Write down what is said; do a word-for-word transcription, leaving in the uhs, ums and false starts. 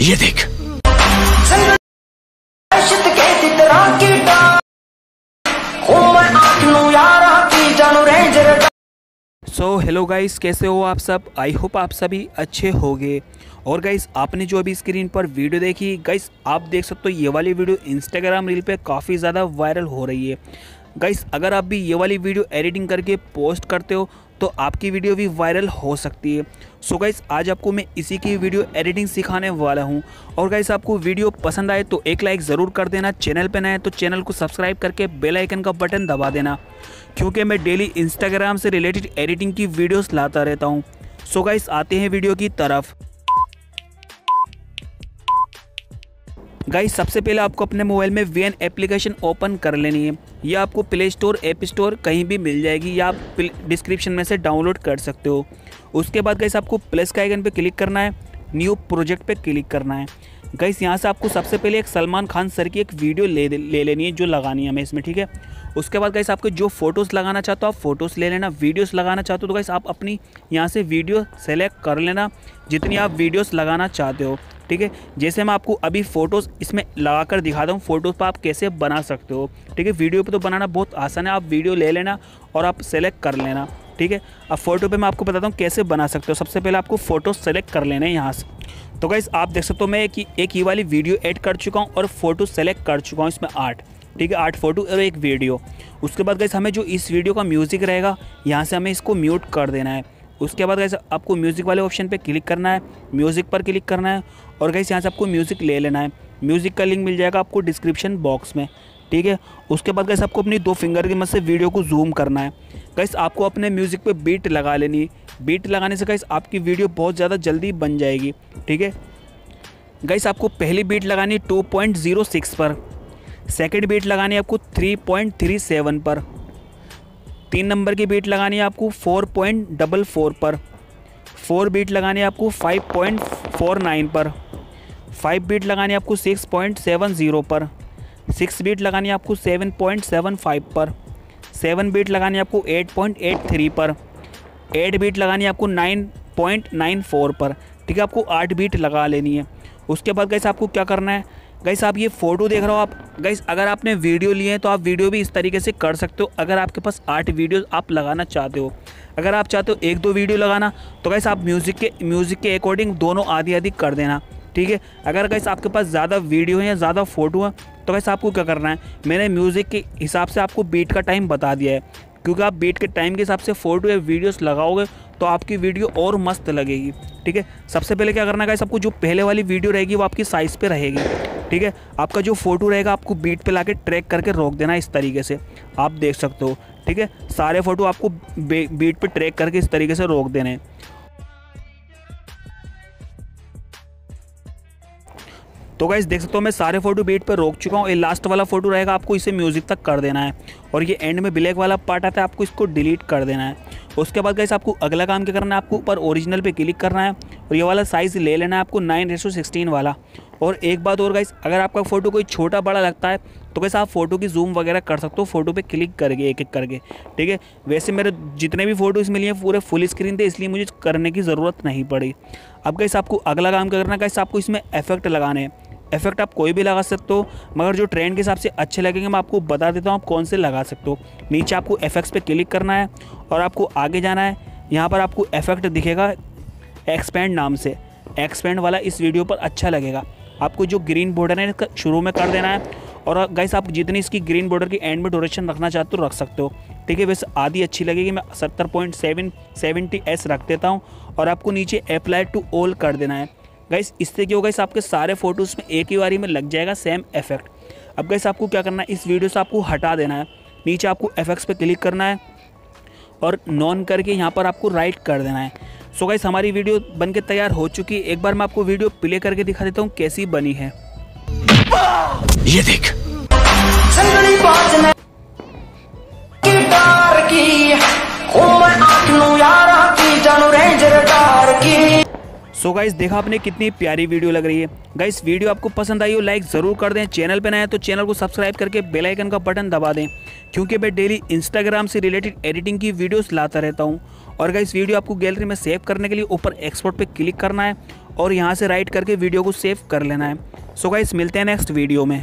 ये देख so hello guys, कैसे हो आप सब। आई होप आप सभी अच्छे होंगे। और गाइस आपने जो अभी स्क्रीन पर वीडियो देखी, गाइस आप देख सकते हो ये वाली वीडियो इंस्टाग्राम रील पे काफ़ी ज़्यादा वायरल हो रही है। गाइस अगर आप भी ये वाली वीडियो एडिटिंग करके पोस्ट करते हो तो आपकी वीडियो भी वायरल हो सकती है। सो so गाइस आज आपको मैं इसी की वीडियो एडिटिंग सिखाने वाला हूं। और गाइस आपको वीडियो पसंद आए तो एक लाइक ज़रूर कर देना, चैनल पर नए हैं तो चैनल को सब्सक्राइब करके बेल आइकन का बटन दबा देना, क्योंकि मैं डेली इंस्टाग्राम से रिलेटेड एडिटिंग की वीडियोस लाता रहता हूँ। सो so गाइस आते हैं वीडियो की तरफ। गाइस सबसे पहले आपको अपने मोबाइल में वी एन एप्लीकेशन ओपन कर लेनी है। यह आपको प्ले स्टोर, ऐप स्टोर कहीं भी मिल जाएगी या आप डिस्क्रिप्शन में से डाउनलोड कर सकते हो। उसके बाद गाइस आपको प्लस का आइकन पे क्लिक करना है, न्यू प्रोजेक्ट पे क्लिक करना है। गाइस यहाँ से आपको सबसे पहले एक सलमान खान सर की एक वीडियो ले ले लेनी है जो लगानी है हमें इसमें, ठीक है। उसके बाद गाइस आपको जो फ़ोटोज़ लगाना चाहते हो आप फ़ोटोज़ ले लेना, वीडियोस लगाना चाहते हो तो गाइस आप अपनी यहाँ से वीडियो सेलेक्ट कर लेना जितनी आप वीडियोस लगाना चाहते हो, ठीक है। जैसे मैं आपको अभी फ़ोटोज़ इसमें लगा कर दिखाता हूँ, फ़ोटोज़ पर आप कैसे बना सकते हो, ठीक है। वीडियो पर तो बनाना बहुत आसान है, आप वीडियो ले लेना और आप सेलेक्ट कर लेना, ठीक है। अब फ़ोटो पे मैं आपको बताता हूँ कैसे बना सकते हो। सबसे पहले आपको फ़ोटो सेलेक्ट कर लेना है यहाँ से। तो गाइस आप देख सकते हो मैं एक एक ही वाली वीडियो ऐड कर चुका हूँ और फ़ोटो सेलेक्ट कर चुका हूँ इसमें आठ, ठीक है, आठ फ़ोटो और एक वीडियो। उसके बाद गाइस हमें जो इस वीडियो का म्यूज़िक रहेगा यहाँ से हमें इसको म्यूट कर देना है। उसके बाद गाइस आपको म्यूज़िक वाले ऑप्शन पर क्लिक करना है, म्यूज़िक पर क्लिक करना है और गाइस यहाँ से आपको म्यूज़िक ले लेना है। म्यूज़िक का लिंक मिल जाएगा आपको डिस्क्रिप्शन बॉक्स में, ठीक है। उसके बाद गाइस आपको अपनी दो फिंगर की मदद से वीडियो को जूम करना है। गाइस आपको अपने म्यूज़िक पे बीट लगा लेनी है। बीट लगाने से गाइस आपकी वीडियो बहुत ज़्यादा जल्दी बन जाएगी, ठीक है। गाइस आपको पहली बीट लगानी है टू पॉइंट ज़ीरो सिक्स पर, सेकंड बीट लगानी है आपको थ्री पॉइंट थ्री सेवन पर, तीन नंबर की बीट लगानी है आपको फोर पॉइंट फोर फोर पर, फोर बीट लगानी है आपको फाइव पॉइंट फोर नाइन पर, फाइव बीट लगानी है आपको सिक्स पॉइंट सेवन ज़ीरो पर, सिक्स बीट लगानी है आपको सेवन पॉइंट सेवन फाइव पर, सेवन बीट लगानी है आपको एट पॉइंट एट थ्री पर, एट बीट लगानी है आपको नाइन पॉइंट नाइन फोर पर, ठीक है। आपको आठ बीट लगा लेनी है। उसके बाद गाइस आपको क्या करना है, गाइस आप ये फ़ोटो देख रहे हो आप। गाइस अगर आपने वीडियो लिए हैं तो आप वीडियो भी इस तरीके से कर सकते हो। अगर आपके पास आठ वीडियो आप लगाना चाहते हो, अगर आप चाहते हो एक दो वीडियो लगाना तो गाइस आप म्यूज़िक के म्यूज़िक के अकॉर्डिंग दोनों आधी आधी कर देना, ठीक है। अगर गाइस आपके पास ज़्यादा वीडियो है या ज़्यादा फ़ोटो है तो गाइस आपको क्या करना है, मैंने म्यूज़िक के हिसाब से आपको बीट का टाइम बता दिया है, क्योंकि आप बीट के टाइम के हिसाब से फ़ोटो या वीडियोस लगाओगे तो आपकी वीडियो और मस्त लगेगी, ठीक है। सबसे पहले क्या करना है गाइस, आपको जो पहले वाली वीडियो रहेगी वो आपकी साइज़ पे रहेगी, ठीक है। आपका जो फ़ोटो रहेगा आपको बीट पे लाके ट्रैक करके रोक देना इस तरीके से, आप देख सकते हो, ठीक है। सारे फ़ोटो आपको बीट पर ट्रैक करके इस तरीके से रोक देने हैं। तो गाइस देख सकते हो मैं सारे फोटो बीट पर रोक चुका हूँ। ये लास्ट वाला फोटो रहेगा आपको इसे म्यूज़िक तक कर देना है और ये एंड में ब्लैक वाला पार्ट आता है आपको इसको डिलीट कर देना है। उसके बाद गाइस आपको अगला काम क्या करना है, आपको ऊपर ओरिजिनल पे क्लिक करना है और ये वाला साइज़ ले लेना है आपको नाइन रेशो सिक्सटीन वाला। और एक बात और गाइस, अगर आपका फ़ोटो कोई छोटा बड़ा लगता है तो गाइस आप फ़ोटो की जूम वगैरह कर सकते हो फ़ोटो पे क्लिक करके एक एक करके, ठीक है। वैसे मेरे जितने भी फ़ोटोज़ मिली हैं पूरे फुल स्क्रीन थे इसलिए मुझे करने की ज़रूरत नहीं पड़ी। अब गाइस आपको अगला काम क्या करना है, गाइस आपको इसमें इफेक्ट लगाने हैं। इफेक्ट आप कोई भी लगा सकते हो, मगर जो ट्रेंड के हिसाब से अच्छे लगेंगे मैं आपको बता देता हूँ आप कौन से लगा सकते हो। नीचे आपको इफेक्ट्स पे क्लिक करना है और आपको आगे जाना है। यहाँ पर आपको इफेक्ट दिखेगा एक्सपेंड नाम से, एक्सपेंड वाला इस वीडियो पर अच्छा लगेगा। आपको जो ग्रीन बॉर्डर है शुरू में कर देना है और गाइस आप जितनी इसकी ग्रीन बॉर्डर की एंड में ड्यूरेशन रखना चाहते हो रख सकते हो, ठीक है। वैसे आधी अच्छी लगेगी, मैं सत्तर पॉइंट सेवन सेवेंटी एस रख देता हूँ और आपको नीचे अप्लाई टू ऑल कर देना है। गाइस इससे क्या होगा, इस आपके सारे फ़ोटोज़ में एक ही बारी में लग जाएगा सेम इफेक्ट। अब गाइस आपको क्या करना है, इस वीडियो से आपको हटा देना है। नीचे आपको इफेक्ट्स पे क्लिक करना है और नॉन करके यहाँ पर आपको राइट कर देना है। सो गाइस हमारी वीडियो बनके तैयार हो चुकी है। एक बार मैं आपको वीडियो प्ले करके दिखा देता हूँ कैसी बनी है, ये देख। सो गाइस देखा आपने कितनी प्यारी वीडियो लग रही है। गाइस वीडियो आपको पसंद आई हो लाइक ज़रूर कर दें, चैनल पर नए हैं तो चैनल को सब्सक्राइब करके बेल आइकन का बटन दबा दें, क्योंकि मैं डेली इंस्टाग्राम से रिलेटेड एडिटिंग की वीडियोस लाता रहता हूं। और गाइस वीडियो आपको गैलरी में सेव करने के लिए ऊपर एक्सपोर्ट पे क्लिक करना है और यहाँ से राइट करके वीडियो को सेव कर लेना है। सो गाइस मिलते हैं नेक्स्ट वीडियो में।